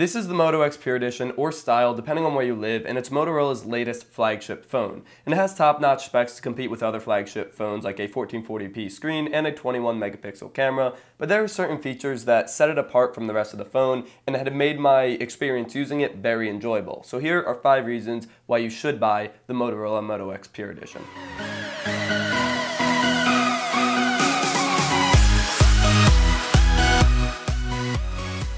This is the Moto X Pure Edition, or Style, depending on where you live, and it's Motorola's latest flagship phone. And it has top-notch specs to compete with other flagship phones like a 1440p screen and a 21-megapixel camera, but there are certain features that set it apart from the rest of the phone and had made my experience using it very enjoyable. So here are 5 reasons why you should buy the Motorola Moto X Pure Edition.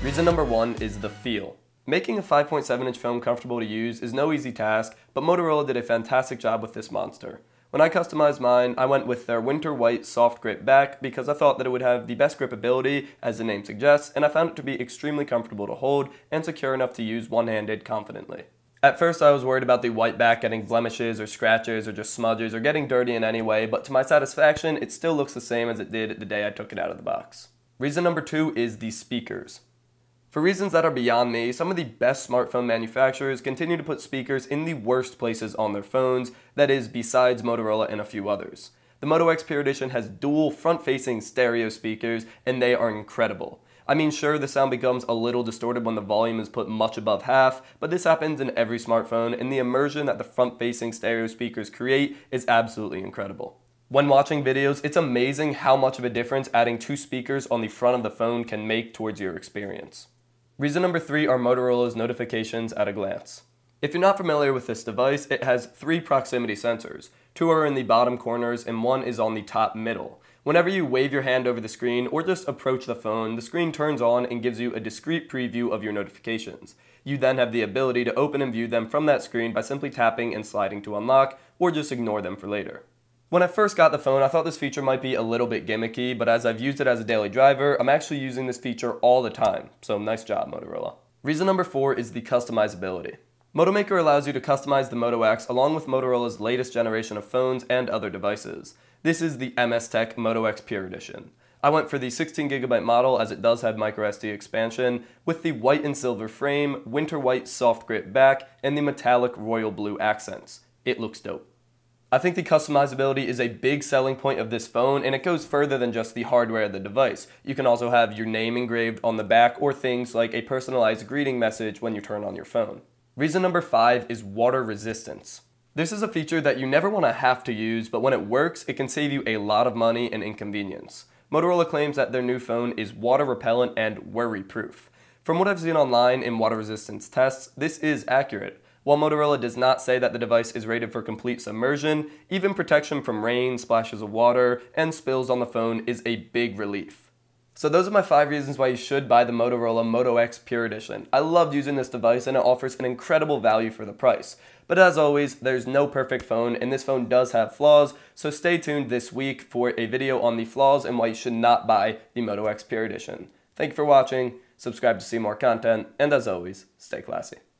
Reason number 1 is the feel. Making a 5.7-inch phone comfortable to use is no easy task, but Motorola did a fantastic job with this monster. When I customized mine, I went with their winter white soft grip back because I thought that it would have the best grip ability, as the name suggests, and I found it to be extremely comfortable to hold and secure enough to use one-handed confidently. At first I was worried about the white back getting blemishes or scratches or just smudges or getting dirty in any way, but to my satisfaction, it still looks the same as it did the day I took it out of the box. Reason number 2 is the speakers. For reasons that are beyond me, some of the best smartphone manufacturers continue to put speakers in the worst places on their phones, that is, besides Motorola and a few others. The Moto X Pure Edition has dual front-facing stereo speakers, and they are incredible. I mean, sure, the sound becomes a little distorted when the volume is put much above half, but this happens in every smartphone, and the immersion that the front-facing stereo speakers create is absolutely incredible. When watching videos, it's amazing how much of a difference adding 2 speakers on the front of the phone can make towards your experience. Reason number 3 are Motorola's notifications at a glance. If you're not familiar with this device, it has 3 proximity sensors. 2 are in the bottom corners and 1 is on the top middle. Whenever you wave your hand over the screen or just approach the screen turns on and gives you a discrete preview of your notifications. You then have the ability to open and view them from that screen by simply tapping and sliding to unlock, or just ignore them for later. When I first got the phone, I thought this feature might be a little bit gimmicky, but as I've used it as a daily driver, I'm actually using this feature all the time. So nice job, Motorola. Reason number 4 is the customizability. Moto Maker allows you to customize the Moto X along with Motorola's latest generation of phones and other devices. This is the MS Tech Moto X Pure Edition. I went for the 16GB model as it does have microSD expansion, with the white and silver frame, winter white soft grip back, and the metallic royal blue accents. It looks dope. I think the customizability is a big selling point of this phone, and it goes further than just the hardware of the device. You can also have your name engraved on the back, or things like a personalized greeting message when you turn on your phone. Reason number 5 is water resistance. This is a feature that you never want to have to use, but when it works, it can save you a lot of money and inconvenience. Motorola claims that their new phone is water repellent and worry-proof. From what I've seen online in water resistance tests, this is accurate. While Motorola does not say that the device is rated for complete submersion, even protection from rain, splashes of water, and spills on the phone is a big relief. So those are my 5 reasons why you should buy the Motorola Moto X Pure Edition. I loved using this device and it offers an incredible value for the price. But as always, there's no perfect phone and this phone does have flaws, so stay tuned this week for a video on the flaws and why you should not buy the Moto X Pure Edition. Thank you for watching, subscribe to see more content, and as always, stay classy.